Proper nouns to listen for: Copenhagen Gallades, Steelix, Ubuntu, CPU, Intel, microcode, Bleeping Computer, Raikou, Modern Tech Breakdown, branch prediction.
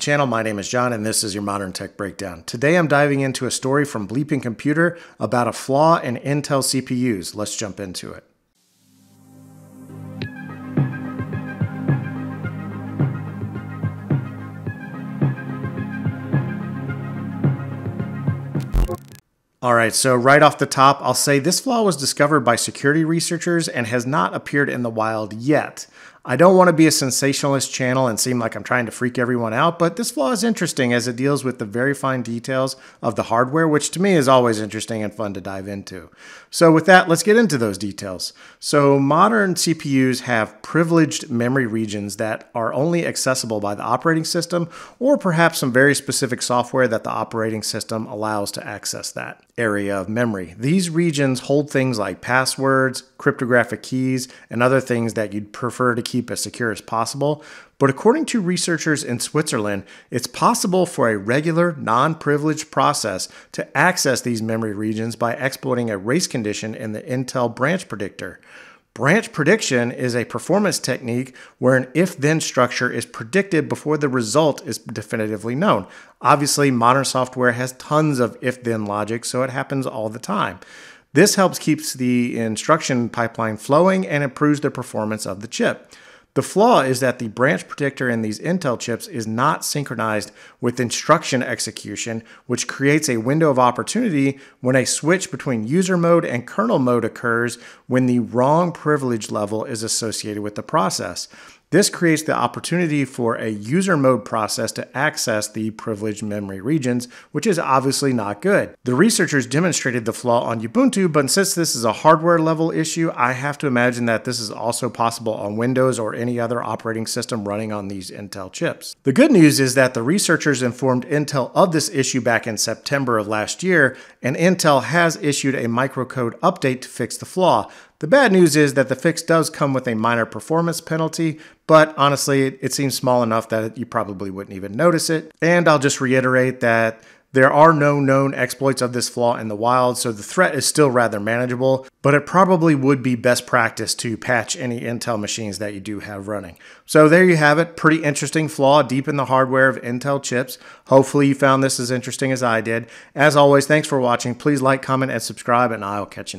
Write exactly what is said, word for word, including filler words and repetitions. channel. My name is John, and this is your Modern Tech Breakdown. Today I'm diving into a story from Bleeping Computer about a flaw in Intel C P Us. Let's jump into it. All right, so right off the top, I'll say this flaw was discovered by security researchers and has not appeared in the wild yet. I don't want to be a sensationalist channel and seem like I'm trying to freak everyone out, but this flaw is interesting as it deals with the very fine details of the hardware, which to me is always interesting and fun to dive into. So with that, let's get into those details. So modern C P Us have privileged memory regions that are only accessible by the operating system or perhaps some very specific software that the operating system allows to access that area of memory. These regions hold things like passwords, cryptographic keys, and other things that you'd prefer to keep as secure as possible. But according to researchers in Switzerland, it's possible for a regular, non-privileged process to access these memory regions by exploiting a race condition in the Intel branch predictor. Branch prediction is a performance technique where an if-then structure is predicted before the result is definitively known. Obviously, modern software has tons of if-then logic, so it happens all the time. This helps keeps the instruction pipeline flowing and improves the performance of the chip. The flaw is that the branch predictor in these Intel chips is not synchronized with instruction execution, which creates a window of opportunity when a switch between user mode and kernel mode occurs when the wrong privilege level is associated with the process. This creates the opportunity for a user mode process to access the privileged memory regions, which is obviously not good. The researchers demonstrated the flaw on Ubuntu, but since this is a hardware level issue, I have to imagine that this is also possible on Windows or any other operating system running on these Intel chips. The good news is that the researchers informed Intel of this issue back in September of last year, and Intel has issued a microcode update to fix the flaw. The bad news is that the fix does come with a minor performance penalty, but honestly, it seems small enough that you probably wouldn't even notice it. And I'll just reiterate that there are no known exploits of this flaw in the wild, so the threat is still rather manageable, but it probably would be best practice to patch any Intel machines that you do have running. So there you have it, pretty interesting flaw deep in the hardware of Intel chips. Hopefully you found this as interesting as I did. As always, thanks for watching. Please like, comment, and subscribe, and I'll catch you next time.